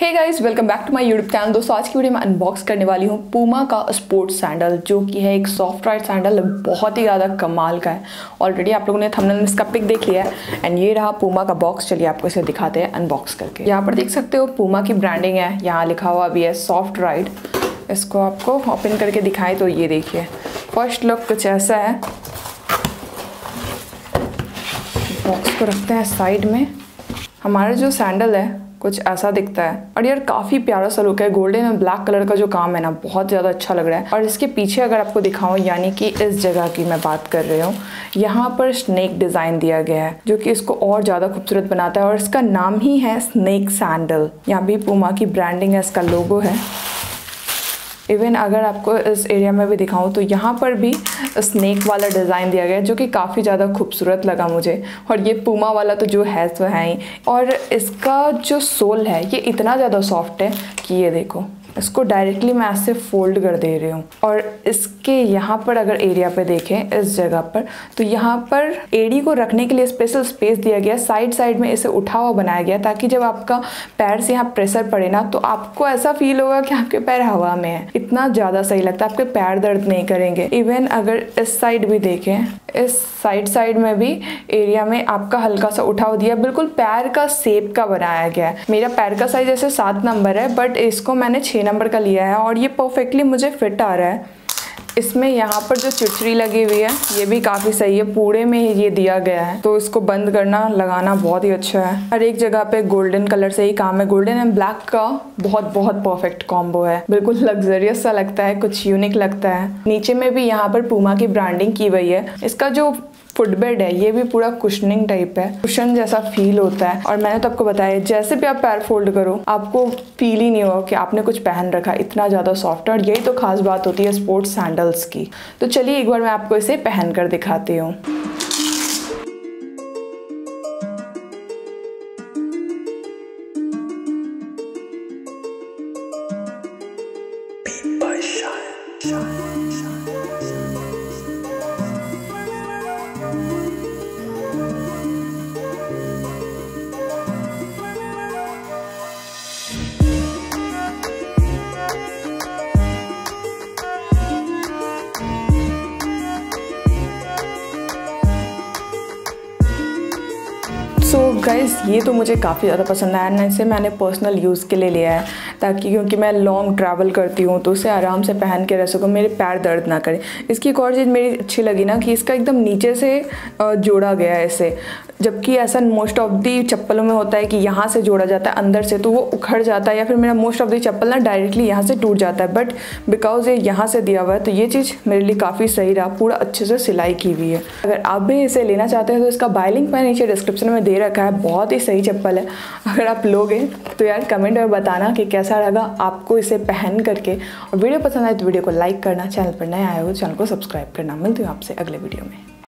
Hey guys welcome back to my YouTube channel. दोस्तों आज की वीडियो में अनबॉक्स करने वाली हूँ पूमा का स्पोर्ट्स सैंडल, जो कि है एक सॉफ्ट राइड सैंडल। बहुत ही ज़्यादा कमाल का है। ऑलरेडी आप लोगों ने थंबनेल में इसका पिक देख लिया है। एंड ये रहा पूमा का बॉक्स। चलिए आपको इसे दिखाते हैं अनबॉक्स करके। यहाँ पर देख सकते हो पूमा की ब्रांडिंग है, यहाँ लिखा हुआ भी है सॉफ्ट राइड। इसको आपको ओपन करके दिखाएँ तो ये देखिए, फर्स्ट लुक कुछ ऐसा है। बॉक्स को रखते हैं साइड में। हमारा जो सैंडल है कुछ ऐसा दिखता है। और यार काफ़ी प्यारा सा लुक है। गोल्डन और ब्लैक कलर का जो काम है ना, बहुत ज़्यादा अच्छा लग रहा है। और इसके पीछे अगर आपको दिखाऊं, यानी कि इस जगह की मैं बात कर रही हूँ, यहाँ पर स्नेक डिज़ाइन दिया गया है जो कि इसको और ज़्यादा खूबसूरत बनाता है। और इसका नाम ही है स्नेक सैंडल। यहाँ भी पूमा की ब्रांडिंग है, इसका लोगो है। इवन अगर आपको इस एरिया में भी दिखाऊं तो यहाँ पर भी स्नेक वाला डिज़ाइन दिया गया है, जो कि काफ़ी ज़्यादा खूबसूरत लगा मुझे। और ये पूमा वाला तो जो है सो है ही। और इसका जो सोल है ये इतना ज़्यादा सॉफ्ट है कि ये देखो, इसको डायरेक्टली मैं ऐसे फोल्ड कर दे रही हूँ। और इसके यहाँ पर अगर एरिया पे देखें, इस जगह पर, तो यहाँ पर एड़ी को रखने के लिए स्पेशल स्पेस दिया गया। साइड साइड में इसे उठा हुआ बनाया गया ताकि जब आपका पैर से यहाँ प्रेशर पड़े ना, तो आपको ऐसा फील होगा कि आपके पैर हवा में है। इतना ज़्यादा सही लगता है, आपके पैर दर्द नहीं करेंगे। इवन अगर इस साइड भी देखें, इस साइड में भी एरिया में आपका हल्का सा उठाव दिया, बिल्कुल पैर का शेप का बनाया गया है। मेरा पैर का साइज ऐसे 7 नंबर है, बट इसको मैंने 6 नंबर का लिया है और ये परफेक्टली मुझे फिट आ रहा है। इसमें यहाँ पर जो चिटरी लगी हुई है ये भी काफ़ी सही है। पूरे में ये दिया गया है तो इसको बंद करना लगाना बहुत ही अच्छा है। हर एक जगह पे गोल्डन कलर से ही काम है। गोल्डन एंड ब्लैक का बहुत परफेक्ट कॉम्बो है। बिल्कुल लग्जरियस सा लगता है, कुछ यूनिक लगता है। नीचे में भी यहाँ पर पूमा की ब्रांडिंग की हुई है। इसका जो फुटबेड है ये भी पूरा कुशनिंग टाइप है, कुशन जैसा फील होता है। और मैंने तो आपको बताया, जैसे भी आप पैर फोल्ड करो आपको फील ही नहीं होगा कि आपने कुछ पहन रखा, इतना ज़्यादा सॉफ्ट है। और यही तो खास बात होती है स्पोर्ट्स सैंडल्स की। तो चलिए एक बार मैं आपको इसे पहन कर दिखाती हूँ। सो गाइज़ ये तो मुझे काफ़ी ज़्यादा पसंद आया ना। इसे मैंने पर्सनल यूज़ के लिए लिया है ताकि, क्योंकि मैं लॉन्ग ट्रैवल करती हूँ तो उसे आराम से पहन के रह सकूँ, मेरे पैर दर्द ना करे। इसकी एक और चीज़ मेरी अच्छी लगी ना कि इसका एकदम नीचे से जोड़ा गया है इसे, जबकि ऐसा मोस्ट ऑफ दी चप्पलों में होता है कि यहाँ से जोड़ा जाता है अंदर से तो वो उखड़ जाता है, या फिर मेरा मोस्ट ऑफ दी चप्पल ना डायरेक्टली यहाँ से टूट जाता है। बट बिकॉज ये यहाँ से दिया हुआ है तो ये चीज़ मेरे लिए काफ़ी सही रहा। पूरा अच्छे से सिलाई की हुई है। अगर आप भी इसे लेना चाहते हैं तो इसका बाय लिंक मैं नीचे डिस्क्रिप्शन में दे रखा है। बहुत ही सही चप्पल है। अगर आप लोगे तो यार कमेंट में बताना कि कैसा लगा आपको इसे पहन करके। और वीडियो पसंद आए तो वीडियो को लाइक करना, चैनल पर नए आए हो चैनल को सब्सक्राइब करना। मिलती हूँ आपसे अगले वीडियो में।